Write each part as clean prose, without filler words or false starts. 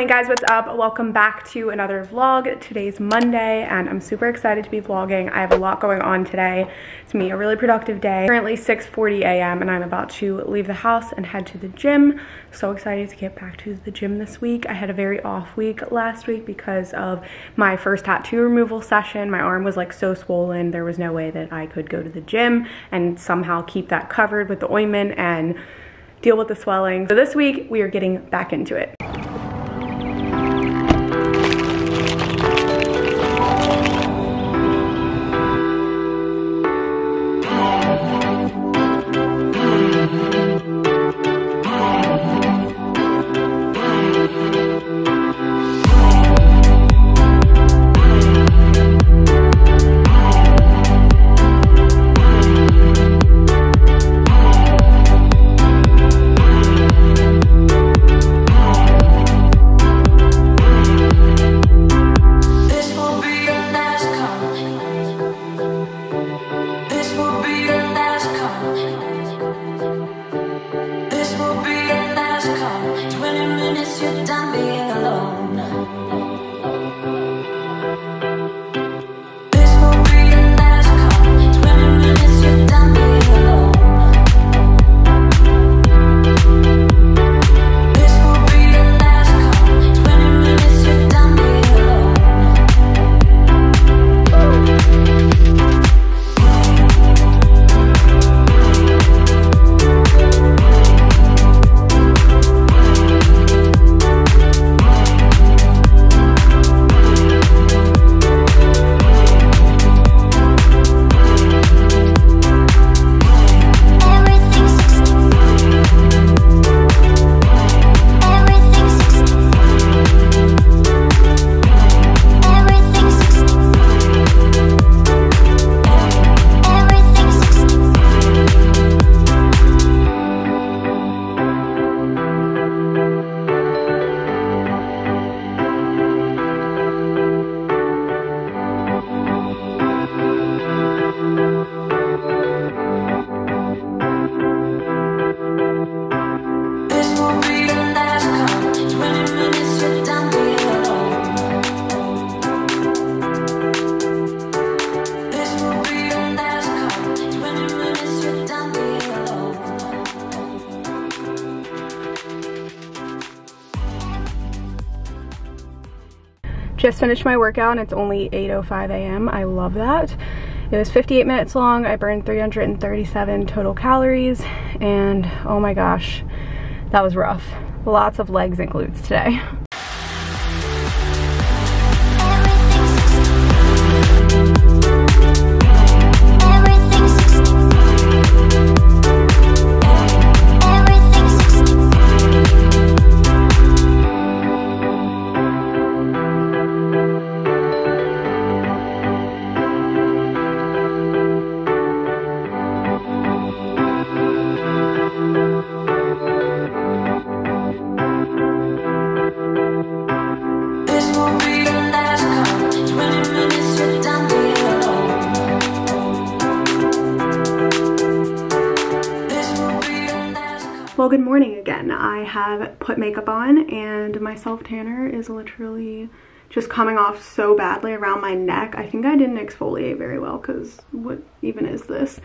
Morning guys, what's up? Welcome back to another vlog. Today's Monday and I'm super excited to be vlogging. I have a lot going on today. It's me, a really productive day. Currently 6:40 a.m. and I'm about to leave the house and head to the gym. So excited to get back to the gym this week. I had a very off week last week because of my first tattoo removal session. My arm was like so swollen, there was no way that I could go to the gym and somehow keep that covered with the ointment and deal with the swelling. So this week we are getting back into it. Just finished my workout and it's only 8:05 a.m. I love that. It was 58 minutes long. I burned 337 total calories and oh my gosh, that was rough. Lots of legs and glutes today. Well, good morning again. I have put makeup on and my self-tanner is literally just coming off so badly around my neck. I think I didn't exfoliate very well because what even is this?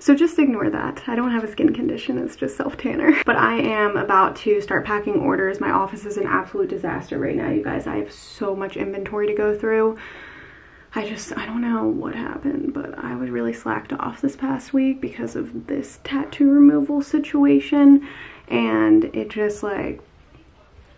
So just ignore that. I don't have a skin condition, it's just self-tanner. But I am about to start packing orders. My office is an absolute disaster right now, you guys. I have so much inventory to go through. I don't know what happened, but I was really slacked off this past week because of this tattoo removal situation and it just like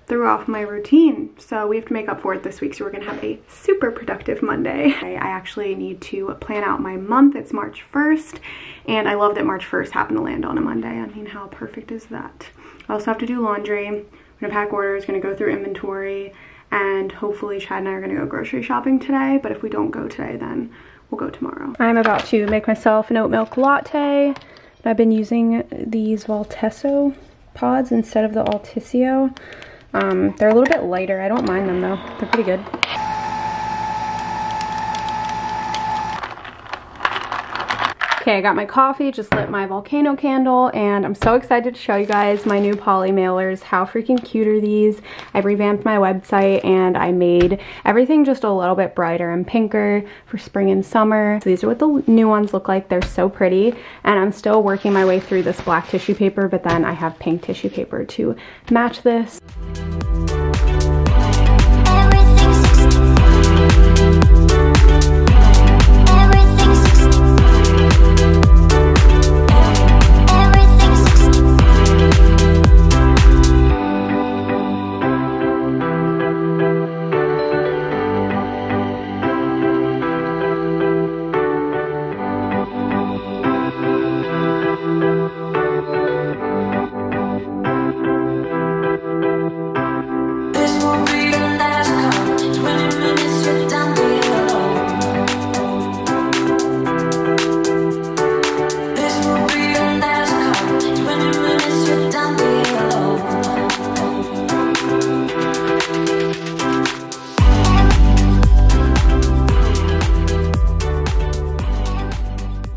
threw off my routine. So we have to make up for it this week. So we're gonna have a super productive Monday. I actually need to plan out my month. It's March 1st and I love that March 1st happened to land on a Monday. I mean, how perfect is that? I also have to do laundry. I'm gonna pack orders, gonna go through inventory, and hopefully Chad and I are gonna go grocery shopping today, but if we don't go today, then we'll go tomorrow. I'm about to make myself an oat milk latte. I've been using these Valtesso pods instead of the Altissio. They're a little bit lighter. I don't mind them though. They're pretty good. Okay, I got my coffee, just lit my volcano candle, and I'm so excited to show you guys my new poly mailers. How freaking cute are these? I revamped my website and I made everything just a little bit brighter and pinker for spring and summer. So these are what the new ones look like. They're so pretty, and I'm still working my way through this black tissue paper, but then I have pink tissue paper to match this.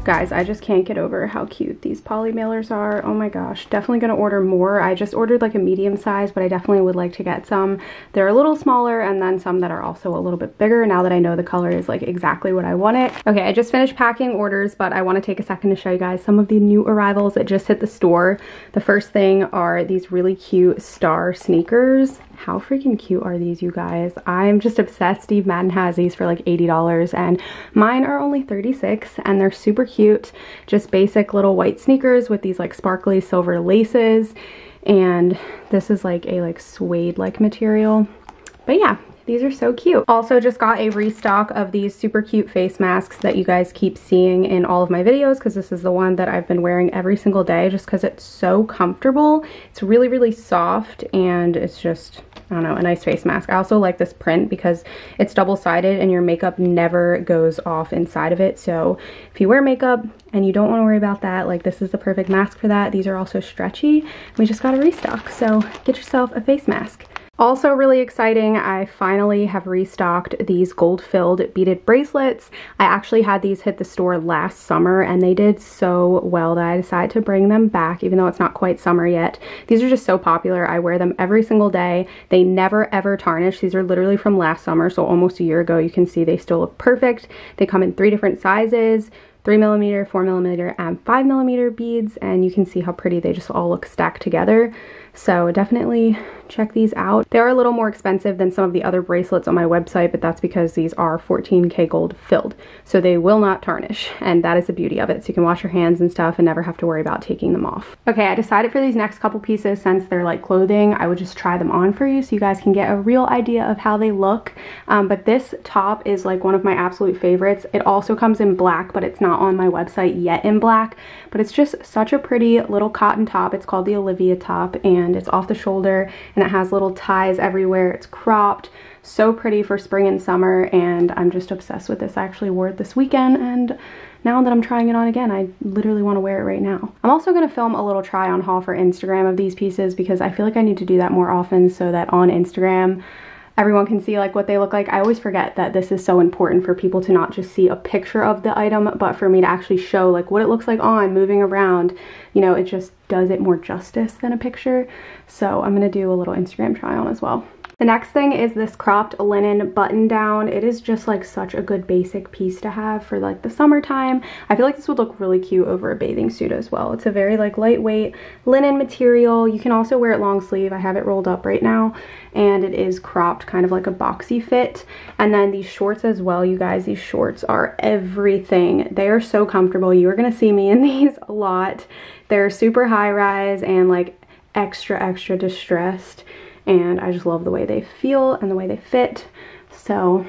Guys, I just can't get over how cute these poly mailers are. Oh my gosh, definitely gonna order more. I just ordered like a medium size, but I definitely would like to get some. They're a little smaller, and then some that are also a little bit bigger now that I know the color is like exactly what I want it. Okay, I just finished packing orders, but I wanna take a second to show you guys some of the new arrivals that just hit the store. The first thing are these really cute star sneakers. How freaking cute are these, you guys? I'm just obsessed. Steve Madden has these for like $80, and mine are only $36, and they're super cute. Just basic little white sneakers with these like sparkly silver laces, and this is like a like suede like material. But yeah, these are so cute. Also just got a restock of these super cute face masks that you guys keep seeing in all of my videos, because this is the one that I've been wearing every single day just because it's so comfortable. It's really, really soft, and it's just, I don't know, a nice face mask. I also like this print because it's double-sided and your makeup never goes off inside of it. So if you wear makeup and you don't want to worry about that, like this is the perfect mask for that. These are also stretchy. We just got a restock, so get yourself a face mask. Also really exciting, I finally have restocked these gold-filled beaded bracelets. I actually had these hit the store last summer, and they did so well that I decided to bring them back, even though it's not quite summer yet. These are just so popular. I wear them every single day. They never ever tarnish. These are literally from last summer, so almost a year ago. You can see they still look perfect. They come in 3 different sizes. 3mm, 4mm, and 5mm beads, and you can see how pretty they just all look stacked together. So definitely check these out. They are a little more expensive than some of the other bracelets on my website, but that's because these are 14K gold filled, so they will not tarnish, and that is the beauty of it. So you can wash your hands and stuff and never have to worry about taking them off. Okay, I decided for these next couple pieces, since they're like clothing, I would just try them on for you so you guys can get a real idea of how they look. But this top is like one of my absolute favorites. It also comes in black, but it's not on my website yet in black, but it's just such a pretty little cotton top. It's called the Olivia top, and it's off the shoulder, and it has little ties everywhere. It's cropped, so pretty for spring and summer, and I'm just obsessed with this. I actually wore it this weekend, and now that I'm trying it on again, I literally want to wear it right now. I'm also going to film a little try on haul for Instagram of these pieces, because I feel like I need to do that more often so that on Instagram everyone can see like what they look like. I always forget that this is so important for people to not just see a picture of the item, but for me to actually show like what it looks like on, moving around. You know, it just does it more justice than a picture. So I'm gonna do a little Instagram try on as well. The next thing is this cropped linen button down. It is just like such a good basic piece to have for like the summertime. I feel like this would look really cute over a bathing suit as well. It's a very like lightweight linen material. You can also wear it long sleeve. I have it rolled up right now, and it is cropped, kind of like a boxy fit. And then these shorts as well, you guys. These shorts are everything. They are so comfortable. You are gonna see me in these a lot. They're super high rise and like extra distressed, and I just love the way they feel and the way they fit. So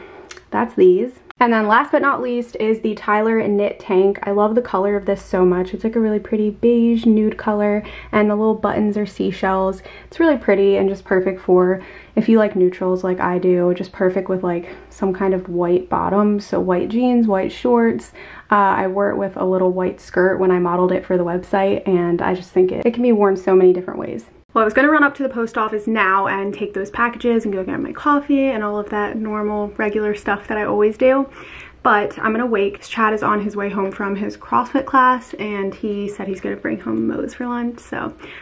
that's these. And then last but not least is the Tyler Knit Tank. I love the color of this so much. It's like a really pretty beige nude color, and the little buttons are seashells. It's really pretty and just perfect for if you like neutrals like I do, just perfect with like some kind of white bottom. So white jeans, white shorts. I wore it with a little white skirt when I modeled it for the website, and I just think it can be worn so many different ways. Well, I was gonna run up to the post office now and take those packages and go get my coffee and all of that normal, regular stuff that I always do, but I'm gonna wait. Chad is on his way home from his CrossFit class and he said he's gonna bring home Moe's for lunch, so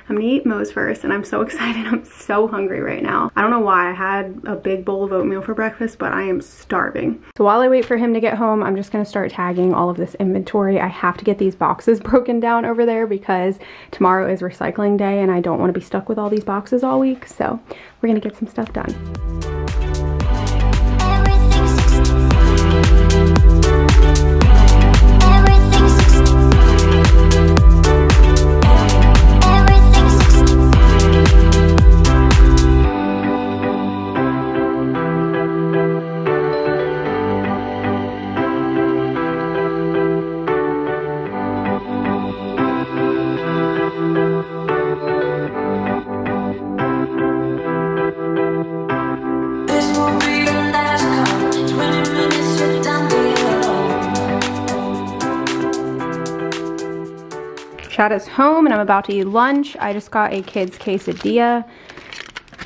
I'm gonna eat Moe's first. And I'm so excited, I'm so hungry right now. I don't know why, I had a big bowl of oatmeal for breakfast, but I am starving. So while I wait for him to get home, I'm just gonna start tagging all of this inventory. I have to get these boxes broken down over there because tomorrow is recycling day and I don't wanna be stuck with all these boxes all week, so we're gonna get some stuff done. Chad is home and I'm about to eat lunch. I just got a kid's quesadilla.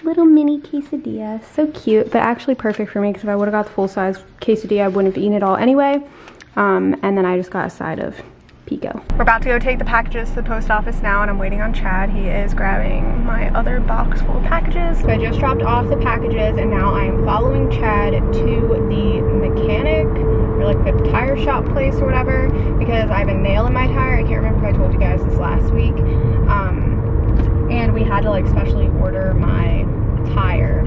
Little mini quesadilla, so cute, but actually perfect for me because if I would have got the full size quesadilla, I wouldn't have eaten it all anyway. And then I just got a side of pico. We're about to go take the packages to the post office now and I'm waiting on Chad. He is grabbing my other box full of packages. So I just dropped off the packages and now I am following Chad to the mechanic, or like the tire shop place or whatever, because I have a nail in my tire. I can't remember if I told you guys this last week. And we had to like specially order my tire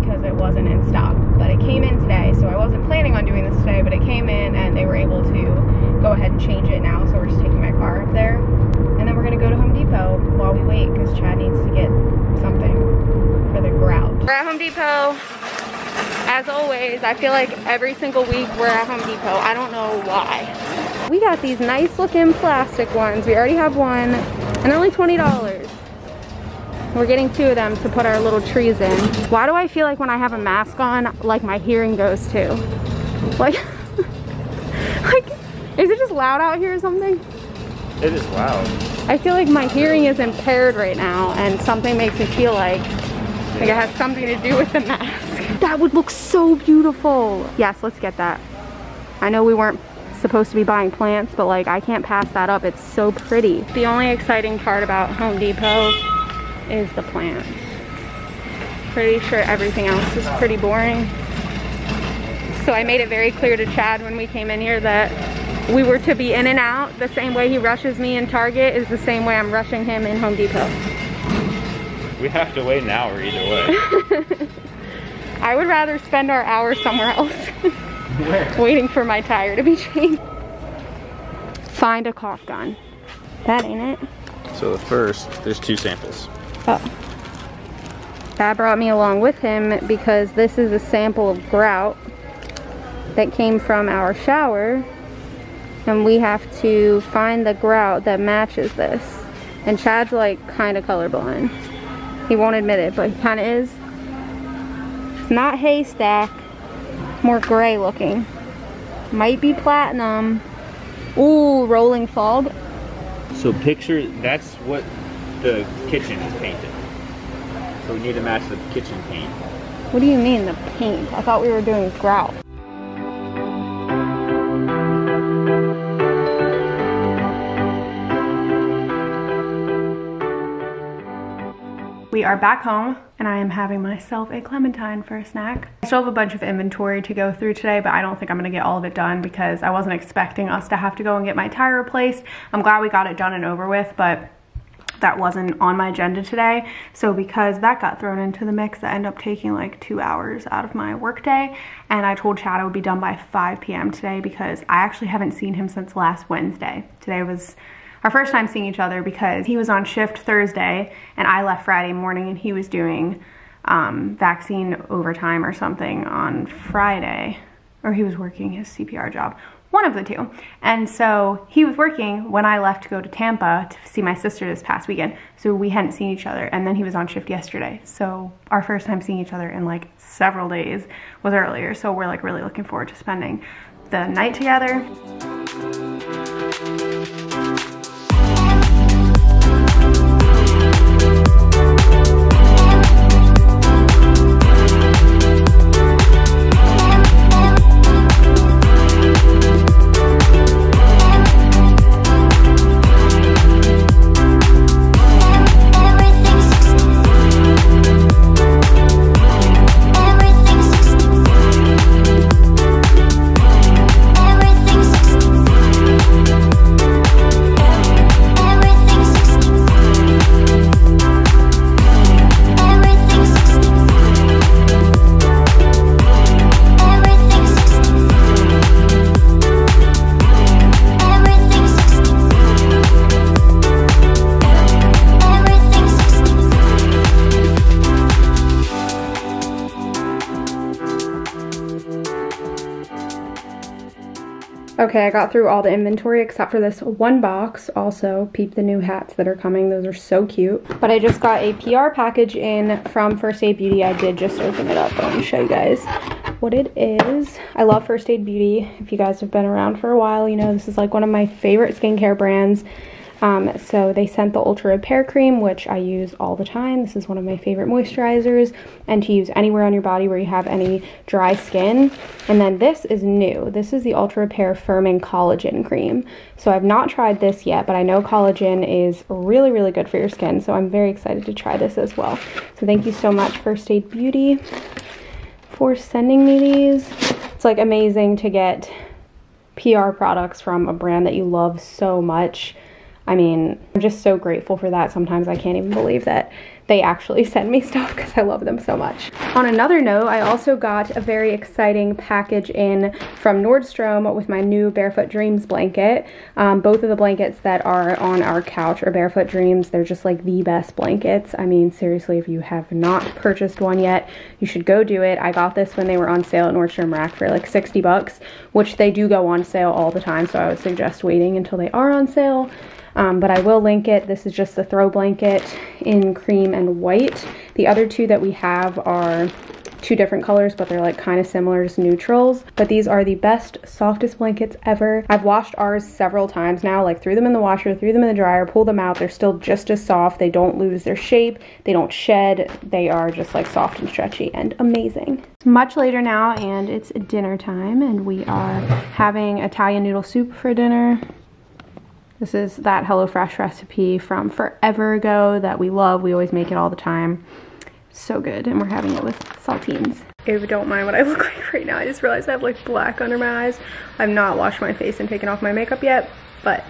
because it wasn't in stock, but it came in today. So I wasn't planning on doing this today, but it came in and they were able to go ahead and change it now. So we're just taking my car up there and then we're gonna go to Home Depot while we wait because Chad needs to get something for the grout. We're at Home Depot. As always, I feel like every single week we're at Home Depot. I don't know why. We got these nice looking plastic ones. We already have one and only $20. We're getting two of them to put our little trees in. Why do I feel like when I have a mask on, like my hearing goes too? Like, like, is it just loud out here or something? It is loud. I feel like my hearing is impaired right now and something makes me feel like it has something to do with the mask. That would look so beautiful. Yes, let's get that. I know we weren't supposed to be buying plants, but like I can't pass that up. It's so pretty. The only exciting part about Home Depot is the plants. Pretty sure everything else is pretty boring. So I made it very clear to Chad when we came in here that we were to be in and out. The same way he rushes me in Target is the same way I'm rushing him in Home Depot. We have to wait an hour either way. I would rather spend our hour somewhere else. Where? Waiting for my tire to be changed. Find a cough gun. That ain't it. So the first, there's two samples. Oh. Dad brought me along with him because this is a sample of grout that came from our shower. And we have to find the grout that matches this. And Chad's like kind of colorblind. He won't admit it, but he kind of is. It's not haystack. More gray looking. Might be platinum. Ooh, rolling fog. So picture, that's what the kitchen is painted. So we need to match the kitchen paint. What do you mean the paint? I thought we were doing grout. We are back home and I am having myself a clementine for a snack. I still have a bunch of inventory to go through today, but I don't think I'm gonna get all of it done because I wasn't expecting us to have to go and get my tire replaced. I'm glad we got it done and over with, but that wasn't on my agenda today. So because that got thrown into the mix, I ended up taking like 2 hours out of my workday. And I told Chad I would be done by 5 p.m. today because I actually haven't seen him since last Wednesday. Today was our first time seeing each other because he was on shift Thursday and I left Friday morning and he was doing vaccine overtime or something on Friday, or he was working his CPR job, one of the two. And so he was working when I left to go to Tampa to see my sister this past weekend. So we hadn't seen each other, and then he was on shift yesterday. So our first time seeing each other in like several days was earlier. So we're like really looking forward to spending the night together. Okay, I got through all the inventory except for this one box. Also, peep the new hats that are coming. Those are so cute. But I just got a PR package in from First Aid Beauty. I did just open it up. Let me show you guys what it is. I love First Aid Beauty. If you guys have been around for a while, you know this is like one of my favorite skincare brands. So they sent the Ultra Repair Cream, which I use all the time. This is one of my favorite moisturizers and to use anywhere on your body where you have any dry skin. And then this is new. This is the Ultra Repair Firming Collagen Cream. So I've not tried this yet, but I know collagen is really, really good for your skin. So I'm very excited to try this as well. So thank you so much, First Aid Beauty, for sending me these. It's like amazing to get PR products from a brand that you love so much. I mean, I'm just so grateful for that. Sometimes I can't even believe that they actually send me stuff because I love them so much. On another note, I also got a very exciting package in from Nordstrom with my new Barefoot Dreams blanket. Both of the blankets that are on our couch are Barefoot Dreams. They're just like the best blankets. I mean, seriously, if you have not purchased one yet, you should go do it. I got this when they were on sale at Nordstrom Rack for like 60 bucks, which they do go on sale all the time, so I would suggest waiting until they are on sale. But I will link it. This is just the throw blanket in cream and white. The other two that we have are two different colors, but they're like kind of similar, just neutrals. But these are the best, softest blankets ever. I've washed ours several times now, like threw them in the washer, threw them in the dryer, pulled them out. They're still just as soft. They don't lose their shape. They don't shed. They are just like soft and stretchy and amazing. It's much later now and it's dinner time and we are having Italian noodle soup for dinner. This is that HelloFresh recipe from forever ago that we love. We always make it all the time. So good, and we're having it with saltines. If you don't mind what I look like right now, I just realized I have like black under my eyes. I've not washed my face and taken off my makeup yet, but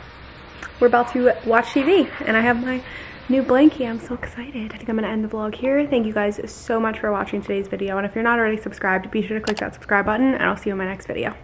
we're about to watch TV, and I have my new blankie. I'm so excited. I think I'm gonna end the vlog here. Thank you guys so much for watching today's video, and if you're not already subscribed, be sure to click that subscribe button, and I'll see you in my next video.